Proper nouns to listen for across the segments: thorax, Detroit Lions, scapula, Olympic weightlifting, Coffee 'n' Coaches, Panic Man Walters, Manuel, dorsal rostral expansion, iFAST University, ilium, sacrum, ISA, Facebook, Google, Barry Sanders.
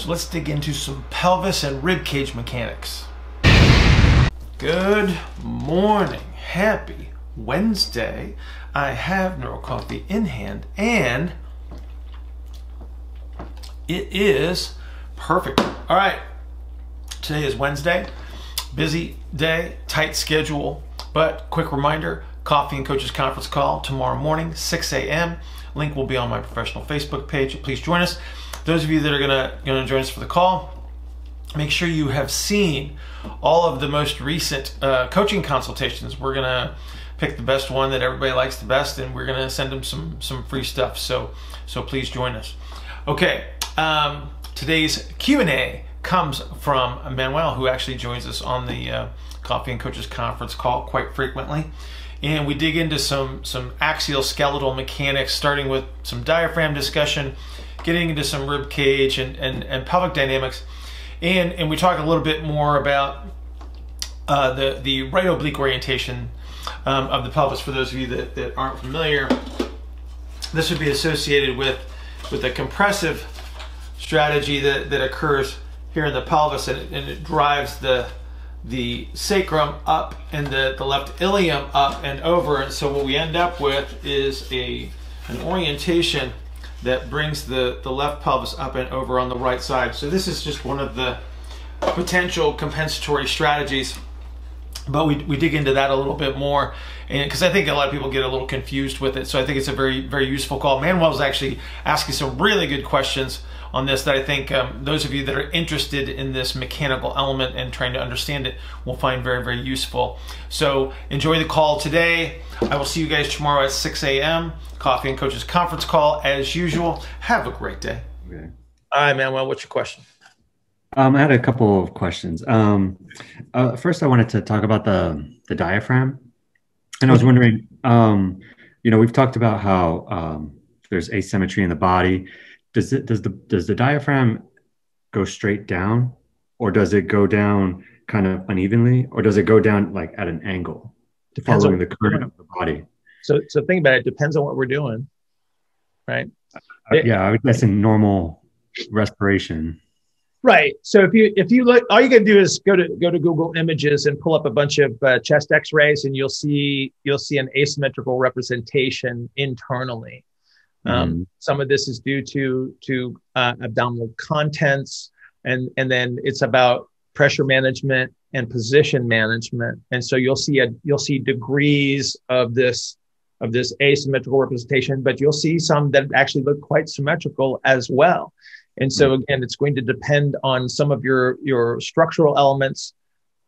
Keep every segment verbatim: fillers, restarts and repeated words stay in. So let's dig into some pelvis and rib cage mechanics. Good morning, happy Wednesday. I have Neuro Coffee in hand and it is perfect. All right, today is Wednesday, busy day, tight schedule, but quick reminder, Coffee and Coaches conference call tomorrow morning, six A M Link will be on my professional Facebook page. Please join us. Those of you that are gonna, gonna join us for the call, make sure you have seen all of the most recent uh, coaching consultations. We're gonna pick the best one that everybody likes the best, and we're gonna send them some some free stuff. So so please join us. Okay, um, today's Q and A comes from Manuel, who actually joins us on the uh, Coffee and Coaches conference call quite frequently. And we dig into some, some axial skeletal mechanics, starting with some diaphragm discussion, getting into some rib cage and, and, and pelvic dynamics. And, and we talk a little bit more about uh, the, the right oblique orientation um, of the pelvis. For those of you that, that aren't familiar, this would be associated with, with a compressive strategy that, that occurs here in the pelvis, and it, and it drives the the sacrum up and the, the left ilium up and over. And so what we end up with is a an orientation that brings the, the left pelvis up and over on the right side. So this is just one of the potential compensatory strategies, but we, we dig into that a little bit more, and because I think a lot of people get a little confused with it. So I think it's a very, very useful call. Manuel was actually asking some really good questions on this that I think um, those of you that are interested in this mechanical element and trying to understand it will find very, very useful. So enjoy the call today. I will see you guys tomorrow at six A M Coffee and Coaches conference call as usual. Have a great day. Okay. All right, Manuel, what's your question? Um, I had a couple of questions. Um, uh, first, I wanted to talk about the, the diaphragm. And I was wondering, um, you know, we've talked about how um, there's asymmetry in the body. Does it does the does the diaphragm go straight down, or does it go down kind of unevenly, or does it go down like at an angle, following the curve of the body? So so think about it. It depends on what we're doing, right? Uh, it, yeah, I would guess in normal respiration. Right. So if you if you look, all you can do is go to go to Google Images and pull up a bunch of uh, chest X-rays, and you'll see you'll see an asymmetrical representation internally. Um, mm-hmm. Some of this is due to to uh, abdominal contents, and and then it's about pressure management and position management. And so you'll see a you'll see degrees of this of this asymmetrical representation, but you'll see some that actually look quite symmetrical as well. And so mm-hmm. again, it's going to depend on some of your your structural elements,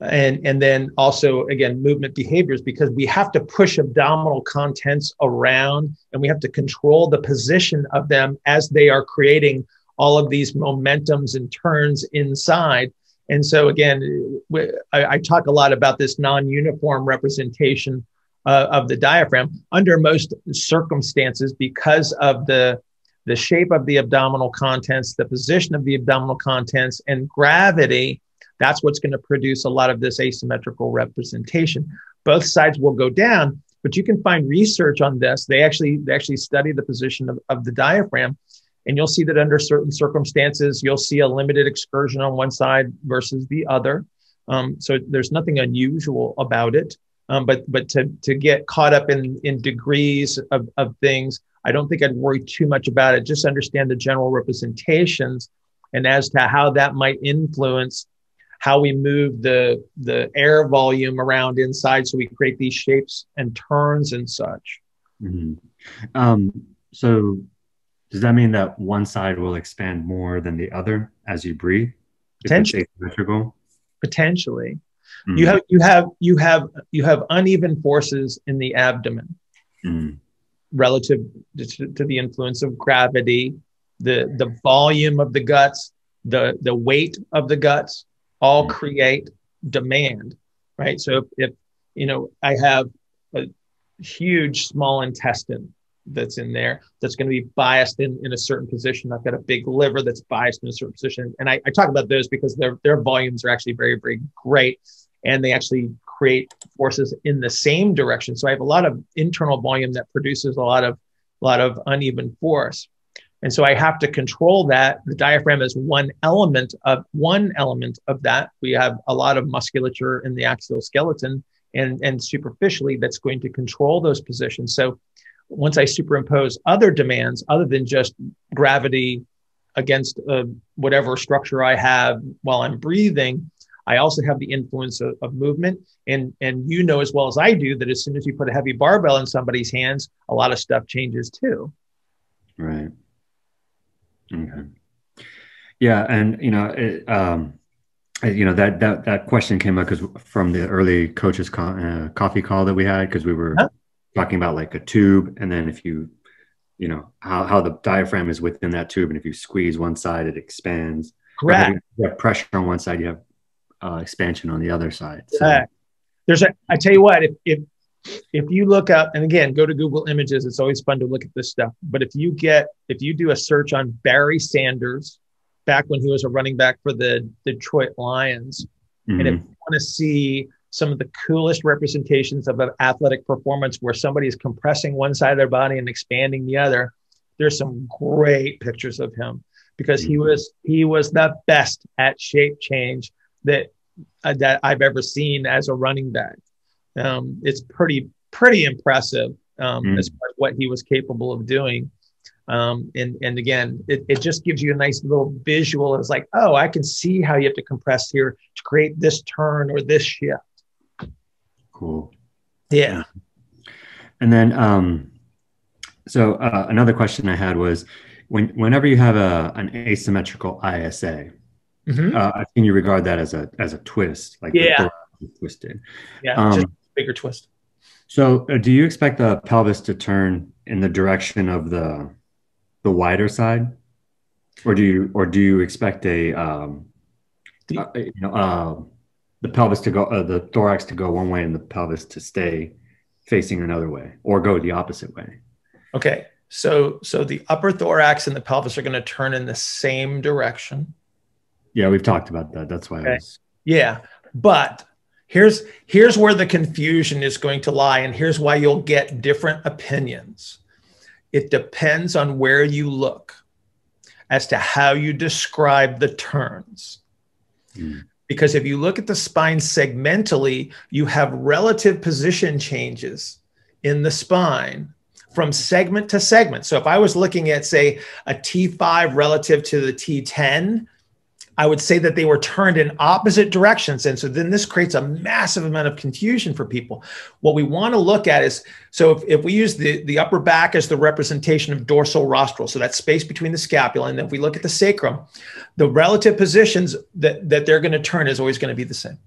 and and then also again movement behaviors, because we have to push abdominal contents around, and we have to control the position of them as they are creating all of these momentums and turns inside. And so again, we, I, I talk a lot about this non-uniform representation uh, of the diaphragm under most circumstances, because of the the shape of the abdominal contents, the position of the abdominal contents, and gravity. That's what's going to produce a lot of this asymmetrical representation. Both sides will go down, but you can find research on this. They actually they actually study the position of, of the diaphragm, and you'll see that under certain circumstances, you'll see a limited excursion on one side versus the other. Um, so there's nothing unusual about it. Um, but but to, to get caught up in, in degrees of, of things, I don't think I'd worry too much about it. Just understand the general representations, and as to how that might influence how we move the, the air volume around inside, so we create these shapes and turns and such. Mm-hmm. um, so does that mean that one side will expand more than the other as you breathe? Potentially. Potentially. Mm-hmm. You have, you have, you have, you have uneven forces in the abdomen mm-hmm. relative to, to the influence of gravity, the, the volume of the guts, the, the weight of the guts, all create demand, right? So if, if, you know, I have a huge small intestine that's in there, that's going to be biased in, in a certain position. I've got a big liver that's biased in a certain position. And I, I talk about those because their, their volumes are actually very, very great. And they actually create forces in the same direction. So I have a lot of internal volume that produces a lot of, a lot of uneven force. And so I have to control that. The diaphragm is one element of one element of that. We have a lot of musculature in the axial skeleton, and, and superficially that's going to control those positions. So once I superimpose other demands, other than just gravity against uh, whatever structure I have while I'm breathing, I also have the influence of, of movement. And, and you know as well as I do that as soon as you put a heavy barbell in somebody's hands, a lot of stuff changes too. Right. Okay. Yeah. And, you know, it, um, you know, that, that, that question came up because from the early coaches co uh, coffee call that we had, because we were huh? talking about like a tube. And then if you, you know, how, how the diaphragm is within that tube. And if you squeeze one side, it expands. Correct. You have pressure on one side, you have uh, expansion on the other side. So. Uh, there's a, I tell you what, if, if, If you look up, and again, go to Google Images, it's always fun to look at this stuff. But if you get, if you do a search on Barry Sanders, back when he was a running back for the Detroit Lions, mm-hmm. and if you want to see some of the coolest representations of an athletic performance where somebody is compressing one side of their body and expanding the other, there's some great pictures of him, because mm-hmm. he was, he was the best at shape change that, uh, that I've ever seen as a running back. Um, it's pretty, pretty impressive um, mm. as far as what he was capable of doing. Um, and, and again, it, it just gives you a nice little visual. It's like, oh, I can see how you have to compress here to create this turn or this shift. Cool. Yeah. And then, um, so uh, another question I had was, when, whenever you have a, an asymmetrical I S A, mm-hmm. uh, I think you regard that as a, as a twist. Like yeah. Twisted. Yeah. Um, just bigger twist. So uh, do you expect the pelvis to turn in the direction of the the wider side, or do you or do you expect a um you, uh, you know uh, the pelvis to go uh, the thorax to go one way and the pelvis to stay facing another way, or go the opposite way? Okay, so so the upper thorax and the pelvis are going to turn in the same direction. Yeah, we've talked about that. That's why okay. I was... yeah but Here's, here's where the confusion is going to lie, and here's why you'll get different opinions. It depends on where you look as to how you describe the turns. Mm. Because if you look at the spine segmentally, you have relative position changes in the spine from segment to segment. So if I was looking at, say, a T five relative to the T ten, I would say that they were turned in opposite directions. And so then this creates a massive amount of confusion for people. What we want to look at is, so if, if we use the, the upper back as the representation of dorsal rostral, so that space between the scapula, and then if we look at the sacrum, the relative positions that, that they're going to turn is always going to be the same.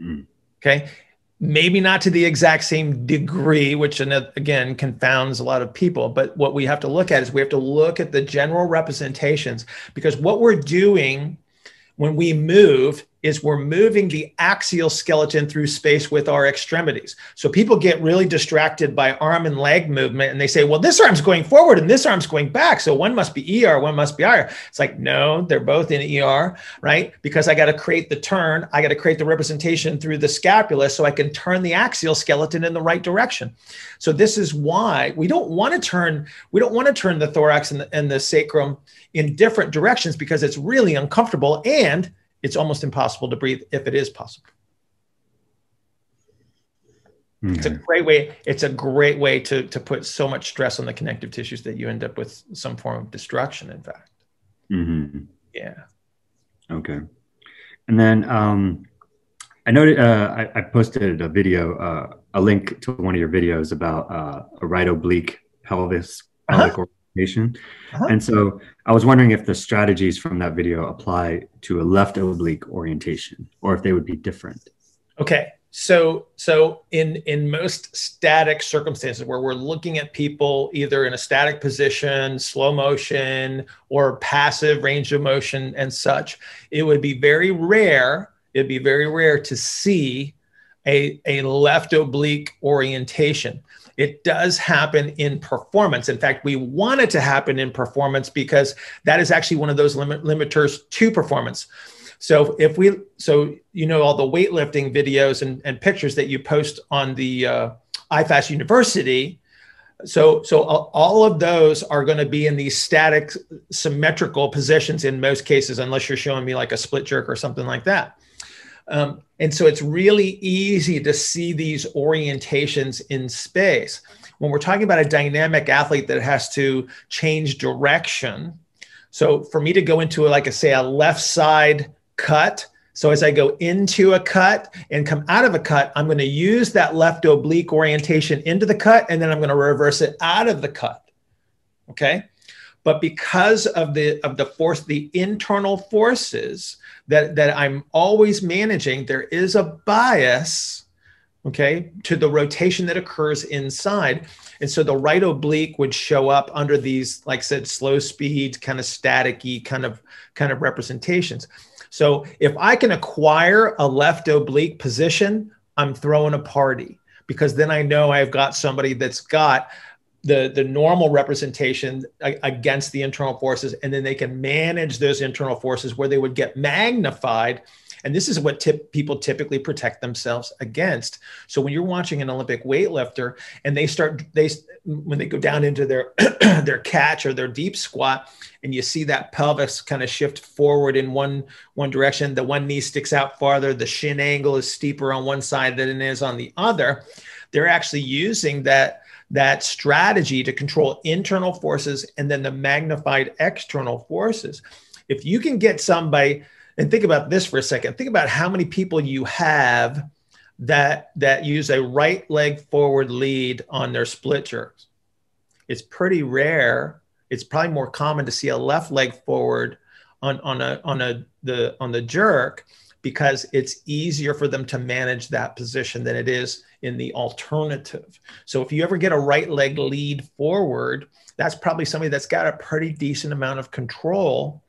Mm. Okay. Maybe not to the exact same degree, which again confounds a lot of people. But what we have to look at is we have to look at the general representations, because what we're doing when we move is we're moving the axial skeleton through space with our extremities. So people get really distracted by arm and leg movement, and they say, well, this arm's going forward and this arm's going back, so one must be E R, one must be I R. It's like, no, they're both in E R, right? Because I got to create the turn, I got to create the representation through the scapula so I can turn the axial skeleton in the right direction. So this is why we don't want to turn, we don't want to turn the thorax and the, and the sacrum in different directions, because it's really uncomfortable and it's almost impossible to breathe, if it is possible. Okay. It's a great way. It's a great way to, to put so much stress on the connective tissues that you end up with some form of destruction, in fact. Mm-hmm. Yeah. Okay. And then um, I noted, uh, I, I posted a video, uh, a link to one of your videos about uh, a right oblique pelvis, uh-huh. pelvic orientation. Uh-huh. And so I was wondering if the strategies from that video apply to a left oblique orientation, or if they would be different. Okay. So, so in, in most static circumstances where we're looking at people either in a static position, slow motion, or passive range of motion and such, it would be very rare. It'd be very rare to see a, a left oblique orientation. It does happen in performance. In fact, we want it to happen in performance, because that is actually one of those limit limiters to performance. So if we, so, you know, all the weightlifting videos and, and pictures that you post on the uh, iFAST University, So, so all of those are going to be in these static symmetrical positions in most cases, unless you're showing me like a split jerk or something like that. Um, and so it's really easy to see these orientations in space. When we're talking about a dynamic athlete that has to change direction, so for me to go into a, like a, say a left side cut, so as I go into a cut and come out of a cut, I'm going to use that left oblique orientation into the cut, and then I'm going to reverse it out of the cut, okay? But because of the, of the force, the internal forces that, that I'm always managing, there is a bias, okay, to the rotation that occurs inside. And so the right oblique would show up under these, like I said, slow speed, kind of staticky kind of, kind of representations. So if I can acquire a left oblique position, I'm throwing a party, because then I know I've got somebody that's got the, the normal representation against the internal forces, and then they can manage those internal forces where they would get magnified. And this is what tip, people typically protect themselves against. So when you're watching an Olympic weightlifter and they start, they when they go down into their, their catch or their deep squat, and you see that pelvis kind of shift forward in one, one direction, the one knee sticks out farther, the shin angle is steeper on one side than it is on the other, they're actually using that that strategy to control internal forces and then the magnified external forces. If you can get somebody, and think about this for a second, think about how many people you have that, that use a right leg forward lead on their split jerks. It's pretty rare. It's probably more common to see a left leg forward on, on, a, on, a, the, on the jerk, because it's easier for them to manage that position than it is in the alternative. So if you ever get a right leg lead forward, that's probably somebody that's got a pretty decent amount of control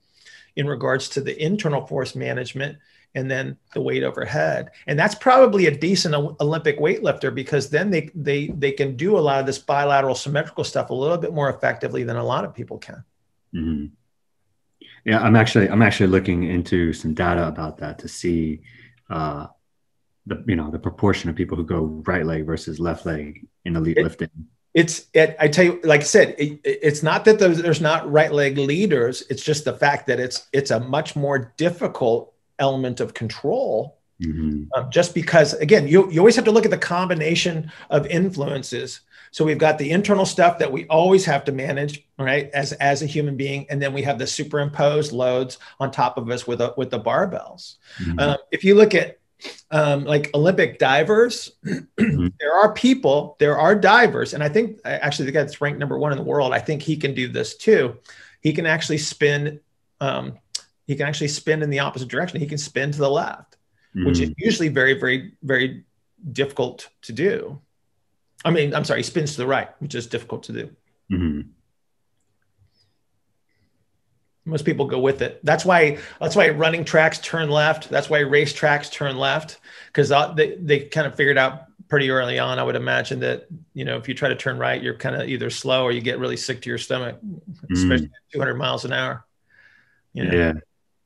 in regards to the internal force management and then the weight overhead. And that's probably a decent Olympic weightlifter, because then they, they, they can do a lot of this bilateral symmetrical stuff a little bit more effectively than a lot of people can. Mm-hmm. Yeah, I'm actually I'm actually looking into some data about that to see uh, the you know the proportion of people who go right leg versus left leg in elite it, lifting. It's it, I tell you, like I said, it, it's not that there's, there's not right leg leaders. It's just the fact that it's it's a much more difficult element of control. Mm-hmm. um, just because again, you you always have to look at the combination of influences. So we've got the internal stuff that we always have to manage, right, as, as a human being. And then we have the superimposed loads on top of us with, a, with the barbells. Mm-hmm. Um, if you look at um, like Olympic divers, mm-hmm. there are people, there are divers. And I think actually the guy that's ranked number one in the world, I think he can do this too. He can actually spin, um, he can actually spin in the opposite direction. He can spin to the left, mm-hmm. which is usually very, very, very difficult to do. I mean, I'm sorry, spins to the right, which is difficult to do. Mm-hmm. Most people go with it. That's why, that's why running tracks turn left. That's why race tracks turn left, because they, they kind of figured out pretty early on, I would imagine, that, you know, if you try to turn right, you're kind of either slow or you get really sick to your stomach, mm-hmm. especially at two hundred miles an hour. You know? Yeah.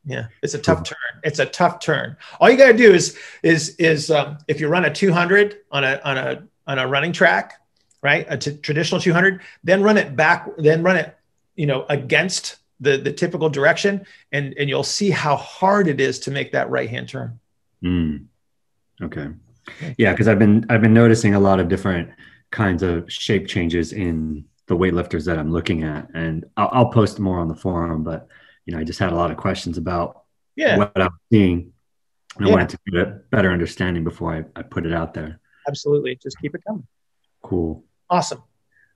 Yeah, it's a tough turn. It's a tough turn. All you got to do is, is, is um, if you run a two hundred on a, on a, on a running track, right? A t traditional two hundred, then run it back, then run it, you know, against the, the typical direction. And, and you'll see how hard it is to make that right-hand turn. Mm. Okay. Yeah. Cause I've been, I've been noticing a lot of different kinds of shape changes in the weightlifters that I'm looking at, and I'll, I'll post more on the forum, but you know, I just had a lot of questions about yeah. what I'm seeing, and yeah. I wanted to get a better understanding before I, I put it out there. Absolutely. Just keep it coming. Cool. Awesome.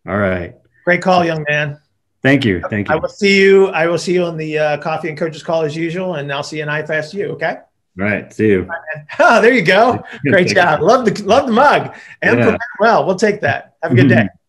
All right. Great call, young man. Thank you. Thank you. I will see you. I will see you on the uh, Coffee and Coaches call as usual, and I'll see you in iFAST U. Okay. All right. See you. Right, oh, there you go. Great job. Love the love the mug. And yeah. Well, we'll take that. Have a good day.